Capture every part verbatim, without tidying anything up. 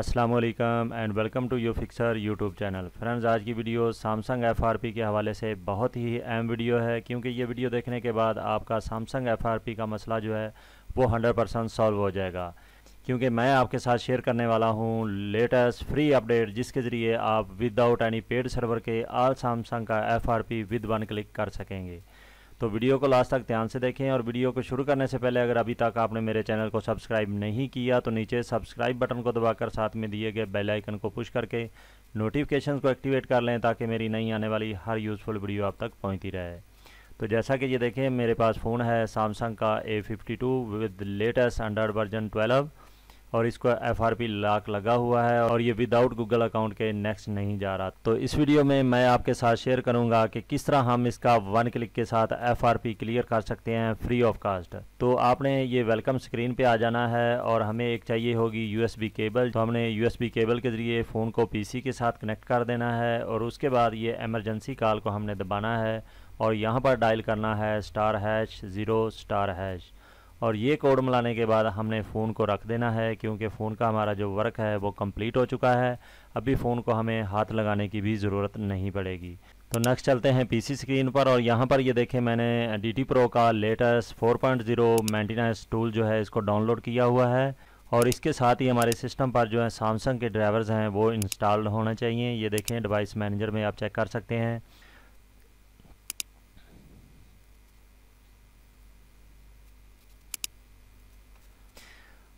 अस्सलाम वालेकुम and welcome to you fixer YouTube channel. Friends, आज की video Samsung F R P के हवाले से बहुत ही अहम वीडियो है, क्योंकि ये वीडियो देखने के बाद आपका Samsung एफ आर पी का मसला जो है वो हंड्रेड परसेंट सॉल्व हो जाएगा, क्योंकि मैं आपके साथ शेयर करने वाला हूँ लेटेस्ट फ्री अपडेट, जिसके ज़रिए आप विदाउट एनी पेड सर्वर के ऑल Samsung का F R P with one click कर सकेंगे। तो वीडियो को लास्ट तक ध्यान से देखें, और वीडियो को शुरू करने से पहले अगर अभी तक आपने मेरे चैनल को सब्सक्राइब नहीं किया तो नीचे सब्सक्राइब बटन को दबाकर साथ में दिए गए बेल आइकन को पुश करके नोटिफिकेशन को एक्टिवेट कर लें, ताकि मेरी नई आने वाली हर यूज़फुल वीडियो आप तक पहुंचती रहे। तो जैसा कि ये देखें, मेरे पास फ़ोन है Samsung का A fifty two with latest Android version twelve, और इसको एफ आर पी लॉक लगा हुआ है और ये विदाउट गूगल अकाउंट के नेक्स्ट नहीं जा रहा। तो इस वीडियो में मैं आपके साथ शेयर करूंगा कि किस तरह हम इसका वन क्लिक के साथ एफ आर पी क्लियर कर सकते हैं फ्री ऑफ कास्ट। तो आपने ये वेलकम स्क्रीन पे आ जाना है, और हमें एक चाहिए होगी यू एस बी केबल। तो हमने यू एस बी केबल के ज़रिए फ़ोन को पी सी के साथ कनेक्ट कर देना है, और उसके बाद ये एमरजेंसी कॉल को हमने दबाना है और यहाँ पर डायल करना है star hash zero star hash, और ये कोड मिलाने के बाद हमने फ़ोन को रख देना है, क्योंकि फ़ोन का हमारा जो वर्क है वो कंप्लीट हो चुका है। अभी फ़ोन को हमें हाथ लगाने की भी ज़रूरत नहीं पड़ेगी। तो नेक्स्ट चलते हैं पीसी स्क्रीन पर, और यहाँ पर ये देखें मैंने डी टी Pro का latest four point zero maintenance tool जो है इसको डाउनलोड किया हुआ है, और इसके साथ ही हमारे सिस्टम पर जो है Samsung के ड्राइवर्स हैं वो इंस्टॉल्ड होना चाहिए। ये देखें डिवाइस मैनेजर में आप चेक कर सकते हैं।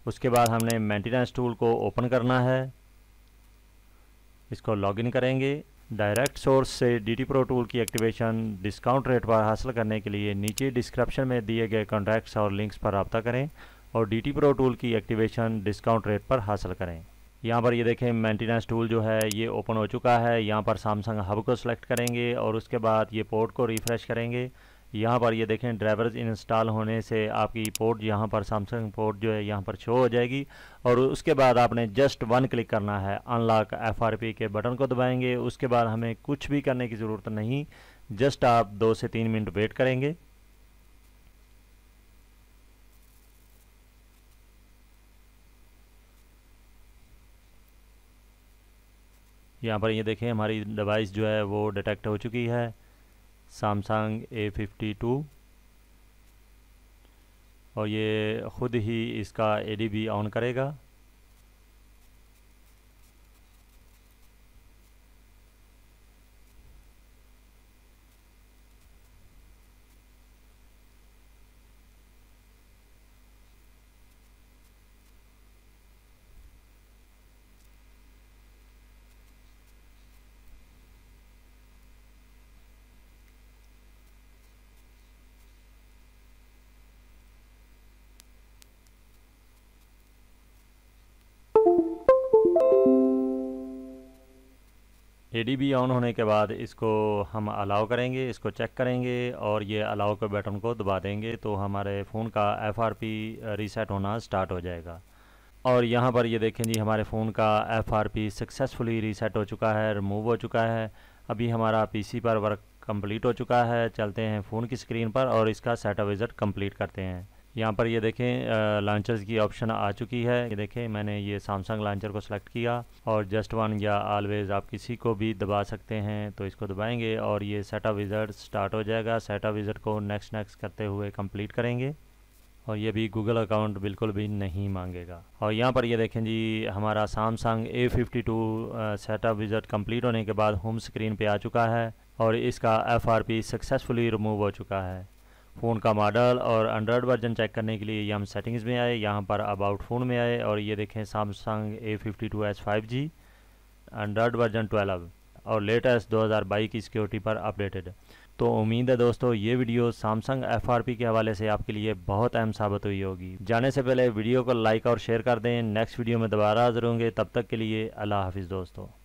उसके बाद हमने मेंटेनेंस टूल को ओपन करना है, इसको लॉगिन करेंगे। डायरेक्ट सोर्स से डी टी Pro टूल की एक्टिवेशन डिस्काउंट रेट पर हासिल करने के लिए नीचे डिस्क्रिप्शन में दिए गए कॉन्टैक्ट्स और लिंक्स पर रब्ता करें और डी टी Pro टूल की एक्टिवेशन डिस्काउंट रेट पर हासिल करें। यहाँ पर ये देखें मेंटेनेंस टूल जो है ये ओपन हो चुका है। यहाँ पर Samsung हब को सिलेक्ट करेंगे और उसके बाद ये पोर्ट को रिफ़्रेश करेंगे। यहाँ पर ये देखें ड्राइवर्स इंस्टॉल होने से आपकी पोर्ट यहाँ पर Samsung पोर्ट जो है यहाँ पर शो हो जाएगी, और उसके बाद आपने जस्ट वन क्लिक करना है, अनलॉक एफ आर पी के बटन को दबाएंगे। उसके बाद हमें कुछ भी करने की ज़रूरत नहीं, जस्ट आप दो से तीन मिनट वेट करेंगे। यहाँ पर ये देखें हमारी डिवाइस जो है वो डिटेक्ट हो चुकी है, Samsung ए फिफ्टी टू, और ये ख़ुद ही इसका ए डी बी ऑन करेगा। ए डी बी ऑन होने के बाद इसको हम अलाउ करेंगे, इसको चेक करेंगे और ये अलाउ के बटन को दबा देंगे, तो हमारे फ़ोन का एफ आर पी रीसेट होना स्टार्ट हो जाएगा। और यहाँ पर ये देखें जी हमारे फ़ोन का F R P successfully reset हो चुका है, रिमूव हो चुका है। अभी हमारा पी सी पर वर्क कंप्लीट हो चुका है। चलते हैं फ़ोन की स्क्रीन पर और इसका सेटअप विजिट कंप्लीट करते हैं। यहाँ पर ये देखें लॉन्चर्स की ऑप्शन आ चुकी है। ये देखें मैंने ये Samsung लॉन्चर को सिलेक्ट किया, और जस्ट वन या ऑलवेज़ आप किसी को भी दबा सकते हैं। तो इसको दबाएंगे और ये सेटअप विज़ार्ड स्टार्ट हो जाएगा। सेटअप विज़ार्ड को नेक्स्ट नेक्स्ट करते हुए कंप्लीट करेंगे, और ये भी गूगल अकाउंट बिल्कुल भी नहीं मांगेगा। और यहाँ पर ये देखें जी हमारा Samsung A fifty two setup wizard complete होने के बाद होम स्क्रीन पर आ चुका है, और इसका F R P successfully remove हो चुका है। फ़ोन का मॉडल और एंड्रॉयड वर्जन चेक करने के लिए ये हम सेटिंग्स में आए, यहाँ पर अबाउट फ़ोन में आए, और ये देखें Samsung A fifty two S five G Android version twelve और लेटेस्ट दो हज़ार बाईस की सिक्योरिटी पर अपडेटेड। तो उम्मीद है दोस्तों ये video Samsung F R P के हवाले से आपके लिए बहुत अहम साबित हुई होगी। जाने से पहले वीडियो को लाइक और शेयर कर दें। नेक्स्ट वीडियो में दोबारा हाजिर होंगे, तब तक के लिए अल्लाह हाफिज़ दोस्तों।